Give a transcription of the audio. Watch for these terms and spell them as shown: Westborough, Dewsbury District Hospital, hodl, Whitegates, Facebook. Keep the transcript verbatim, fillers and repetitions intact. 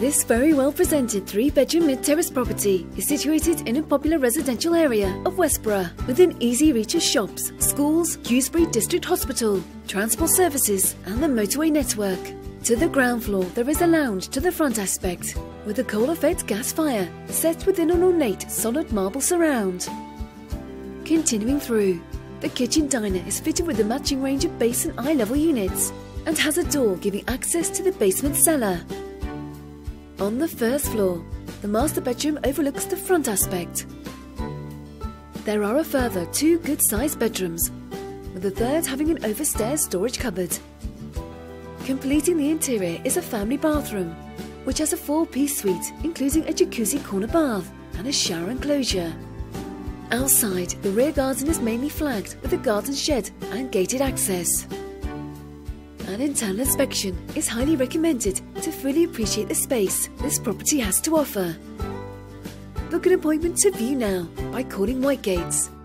This very well presented three-bedroom mid-terrace property is situated in a popular residential area of Westborough, within easy reach of shops, schools, Dewsbury District Hospital, transport services and the motorway network. To the ground floor there is a lounge to the front aspect, with a coal-fed gas fire set within an ornate solid marble surround. Continuing through, the kitchen diner is fitted with a matching range of base and eye-level units and has a door giving access to the basement cellar. On the first floor, the master bedroom overlooks the front aspect. There are a further two good-sized bedrooms, with the third having an overstairs storage cupboard. Completing the interior is a family bathroom, which has a four-piece suite including a jacuzzi corner bath and a shower enclosure. Outside, the rear garden is mainly flagged with a garden shed and gated access. An internal inspection is highly recommended to fully appreciate the space this property has to offer. Book an appointment to view now by calling Whitegates.